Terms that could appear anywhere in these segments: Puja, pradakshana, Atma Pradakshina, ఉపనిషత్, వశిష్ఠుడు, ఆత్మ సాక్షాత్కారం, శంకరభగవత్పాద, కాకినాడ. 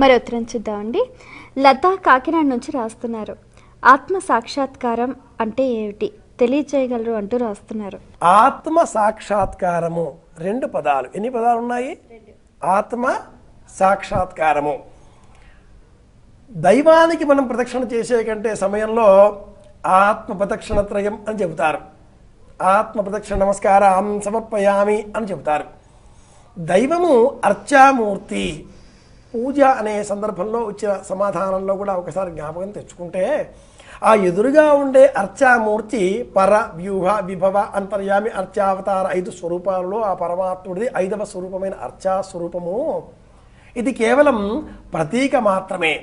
మరో ఉత్తరం చూద్దామండి. లతా కాకినాడ నుంచి రాస్తున్నారు. ఆత్మ సాక్షాత్కారం అంటే ఏమిటి తెలియజేయగలరు అంటూ రాస్తున్నారు. ఆత్మ సాక్షాత్కారము రెండు పదాలు. ఎన్ని పదాలు ఉన్నాయి? ఆత్మ సాక్షాత్కారము. దైవానికి మనం ప్రదక్షిణ చేసే కంటే సమయంలో ఆత్మ ప్రదక్షిణ త్రయం అని చెబుతారు. ఆత్మ ప్రదక్షిణ నమస్కారం సమర్పయామి అని చెబుతారు. దైవము అర్చామూర్తి. పూజ అనే సందర్భంలో వచ్చిన సమాధానంలో కూడా ఒకసారి జ్ఞాపకం తెచ్చుకుంటే ఆ ఎదురుగా ఉండే అర్చామూర్తి పర వ్యూహ విభవ అంతర్యామి అర్చావతార 5 స్వరూపాలలో ఆ పరమాత్ముడిది 5వ స్వరూపమైన అర్చా స్వరూపము. ఇది కేవలం ప్రతీక మాత్రమే.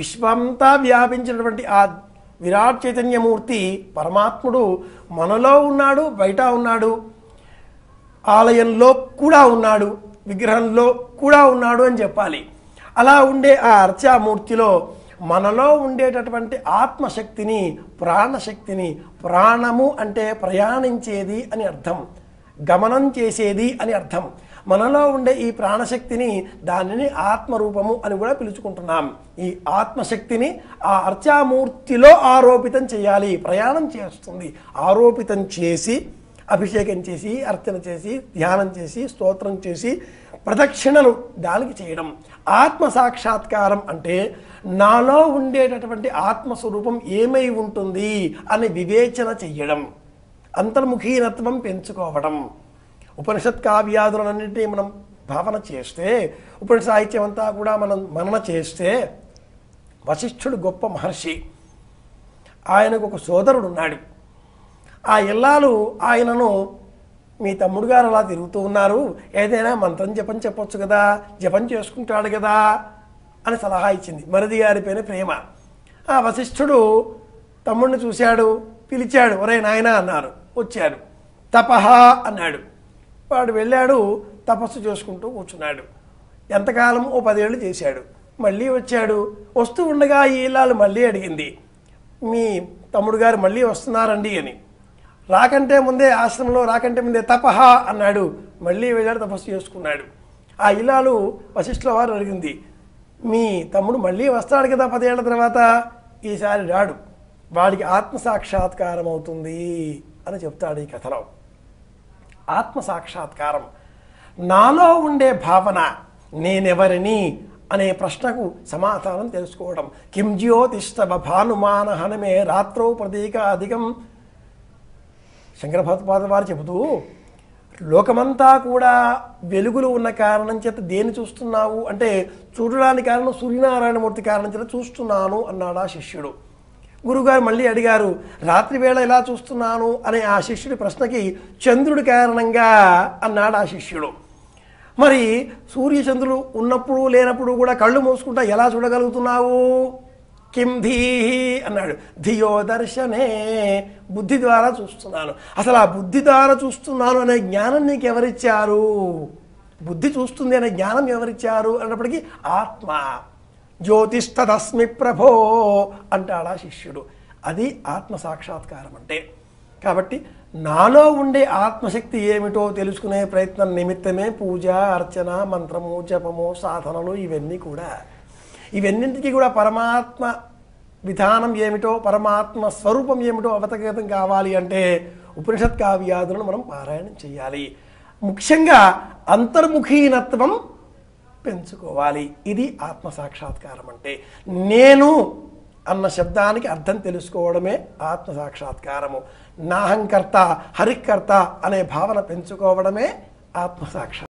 విశ్వంతా వ్యాపించినటువంటి ఆ విరాట్ చైతన్యమూర్తి పరమాత్ముడు మనలో ఉన్నాడు, బయట ఉన్నాడు, ఆలయంలో కూడా ఉన్నాడు, విగ్రహంలో కూడా ఉన్నాడు అని చెప్పాలి. అలా ఉండే ఆ అర్చామూర్తిలో మనలో ఉండేటటువంటి ఆత్మశక్తిని, ప్రాణశక్తిని, ప్రాణము అంటే ప్రయాణించేది అని అర్థం, గమనం చేసేది అని అర్థం. మనలో ఉండే ఈ ప్రాణశక్తిని దానిని ఆత్మరూపము అని కూడా పిలుచుకుంటున్నాం. ఈ ఆత్మశక్తిని ఆ అర్చామూర్తిలో ఆరోపితం చేయాలి. ప్రయాణం చేస్తుంది. ఆరోపితం చేసి అభిషేకం చేసి, అర్చన చేసి, ధ్యానం చేసి, స్తోత్రం చేసి, ప్రదక్షిణలు దానికి చేయడం. ఆత్మ సాక్షాత్కారం అంటే నాలో ఉండేటటువంటి ఆత్మస్వరూపం ఏమై ఉంటుంది అని వివేచన చెయ్యడం, అంతర్ముఖీనత్వం పెంచుకోవడం. ఉపనిషత్ కావ్యాదులన్నింటినీ మనం భావన చేస్తే, ఉపనిషత్ సాహిత్యం అంతా కూడా మనం మనన చేస్తే, వశిష్ఠుడు గొప్ప మహర్షి. ఆయనకు ఒక సోదరుడు ఉన్నాడు. ఆ ఇల్లాలు ఆయనను, మీ తమ్ముడు గారు అలా తిరుగుతూ ఉన్నారు, ఏదైనా మంత్రం జపం చెప్పొచ్చు కదా, జపం చేసుకుంటాడు కదా అని సలహా ఇచ్చింది. మరిది గారి పైన ప్రేమ. ఆ వశిష్ఠుడు తమ్ముడిని చూశాడు, పిలిచాడు, ఒరే నాయన అన్నారు, వచ్చాడు. తపహ అన్నాడు. వాడు వెళ్ళాడు, తపస్సు చేసుకుంటూ కూర్చున్నాడు. ఎంతకాలం? ఓ 10 ఏళ్ళు చేశాడు. మళ్ళీ వచ్చాడు. వస్తూ ఉండగా ఈ ఇల్లాలు మళ్ళీ అడిగింది, మీ తమ్ముడు గారు మళ్ళీ వస్తున్నారండి అని. రాకంటే ముందే ఆశ్రమంలో రాకంటే ముందే తపహ అన్నాడు. మళ్ళీ వెళ్ళాడు, తపస్సు చేసుకున్నాడు. ఆ ఇల్లాలు వశిష్ఠుల వారు అడిగింది, మీ తమ్ముడు మళ్ళీ వస్తాడు కదా 10 ఏళ్ల తర్వాత, ఈసారి రాడు, వాడికి ఆత్మసాక్షాత్కారం అవుతుంది అని చెప్తాడు ఈ కథలో. ఆత్మసాక్షాత్కారం నాలో ఉండే భావన, నేనెవరిని అనే ప్రశ్నకు సమాధానం తెలుసుకోవడం. కిం జ్యోతిష్టవ భానుమానహనమే రాత్రో ప్రతీక అధికం. శంకరభగవత్పాద వారు చెబుతూ, లోకమంతా కూడా వెలుగులు ఉన్న కారణం చేత దేన్ని చూస్తున్నావు అంటే, చూడడానికి కారణం సూర్యనారాయణమూర్తి కారణం చేత చూస్తున్నాను అన్నాడు ఆ శిష్యుడు. గురువుగారు మళ్ళీ అడిగారు, రాత్రి వేళ ఎలా చూస్తున్నాను అనే ఆ శిష్యుడి ప్రశ్నకి చంద్రుడి కారణంగా అన్నాడు ఆ శిష్యుడు. మరి సూర్యచంద్రులు ఉన్నప్పుడు లేనప్పుడు కూడా కళ్ళు మూసుకుంటా ఎలా చూడగలుగుతున్నావు? కిం ధీహి అన్నాడు. ధియో దర్శనే, బుద్ధి ద్వారా చూస్తున్నాను. అసలు ఆ బుద్ధి ద్వారా చూస్తున్నాను అనే జ్ఞానం నీకు ఎవరిచ్చారు? బుద్ధి చూస్తుంది అనే జ్ఞానం ఎవరిచ్చారు అన్నప్పటికీ ఆత్మ జ్యోతిష్ఠదస్మి ప్రభో అంటాడు ఆ శిష్యుడు. అది ఆత్మ సాక్షాత్కారం అంటే. కాబట్టి నాలో ఉండే ఆత్మశక్తి ఏమిటో తెలుసుకునే ప్రయత్నం నిమిత్తమే పూజ, అర్చన, మంత్రము, జపము, సాధనలు ఇవన్నీ కూడా. ఇవన్నింటికీ కూడా పరమాత్మ విధానం ఏమిటో, పరమాత్మ స్వరూపం ఏమిటో అవగతం కావాలి అంటే ఉపనిషత్ కావ్యాదులను మనం పారాయణం చేయాలి. ముఖ్యంగా అంతర్ముఖీనత్వం పెంచుకోవాలి. ఇది ఆత్మ సాక్షాత్కారం అంటే. నేను అన్న శబ్దానికి అర్థం తెలుసుకోవడమే ఆత్మ సాక్షాత్కారము. నాహంకర్త, హరికర్త అనే భావన పెంచుకోవడమే ఆత్మ సాక్షాత్కారం.